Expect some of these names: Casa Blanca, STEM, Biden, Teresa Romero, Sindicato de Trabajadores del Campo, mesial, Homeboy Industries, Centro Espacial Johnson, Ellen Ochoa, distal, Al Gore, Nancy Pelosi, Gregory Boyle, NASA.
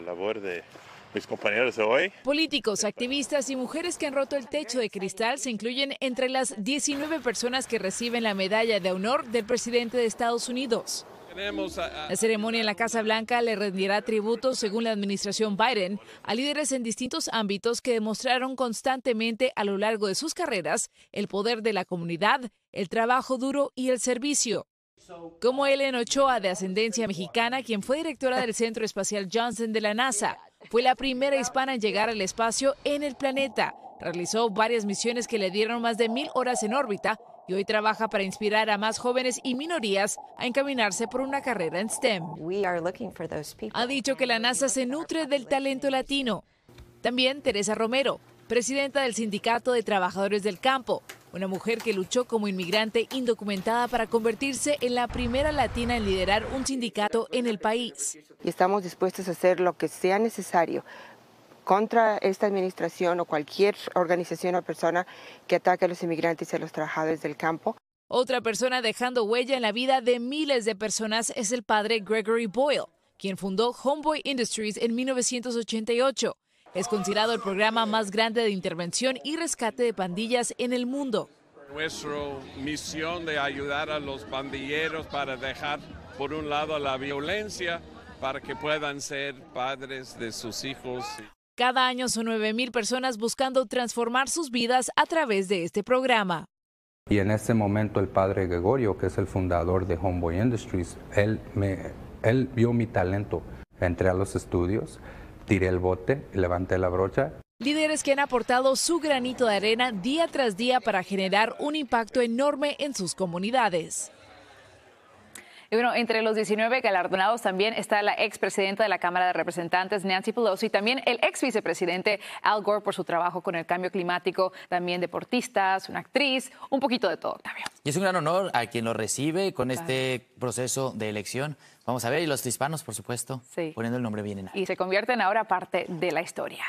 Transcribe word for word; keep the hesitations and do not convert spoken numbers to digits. La labor de mis compañeros de hoy. Políticos, activistas y mujeres que han roto el techo de cristal se incluyen entre las diecinueve personas que reciben la medalla de honor del presidente de Estados Unidos. La ceremonia en la Casa Blanca le rendirá tributo, según la administración Biden, a líderes en distintos ámbitos que demostraron constantemente a lo largo de sus carreras el poder de la comunidad, el trabajo duro y el servicio. Como Ellen Ochoa, de ascendencia mexicana, quien fue directora del Centro Espacial Johnson de la NASA, fue la primera hispana en llegar al espacio en el planeta. Realizó varias misiones que le dieron más de mil horas en órbita y hoy trabaja para inspirar a más jóvenes y minorías a encaminarse por una carrera en STEM. Ha dicho que la NASA se nutre del talento latino. También Teresa Romero, presidenta del Sindicato de Trabajadores del Campo, una mujer que luchó como inmigrante indocumentada para convertirse en la primera latina en liderar un sindicato en el país. Y estamos dispuestos a hacer lo que sea necesario contra esta administración o cualquier organización o persona que ataque a los inmigrantes y a los trabajadores del campo. Otra persona dejando huella en la vida de miles de personas es el padre Gregory Boyle, quien fundó Homeboy Industries en mil novecientos ochenta y ocho. Es considerado el programa más grande de intervención y rescate de pandillas en el mundo. Nuestra misión de ayudar a los pandilleros para dejar por un lado la violencia para que puedan ser padres de sus hijos. Cada año son nueve mil personas buscando transformar sus vidas a través de este programa. Y en este momento el padre Gregorio, que es el fundador de Homeboy Industries, él, me, él vio mi talento. Entré a los estudios. Tiré el bote, levanté la brocha. Líderes que han aportado su granito de arena día tras día para generar un impacto enorme en sus comunidades. Y bueno, entre los diecinueve galardonados también está la expresidenta de la Cámara de Representantes, Nancy Pelosi, y también el exvicepresidente Al Gore por su trabajo con el cambio climático, también deportistas, una actriz, un poquito de todo, Octavio. Y es un gran honor a quien lo recibe con claro. este proceso de elección. Vamos a ver, y los hispanos, por supuesto, sí. poniendo el nombre bien en alto. Y se convierten ahora parte de la historia.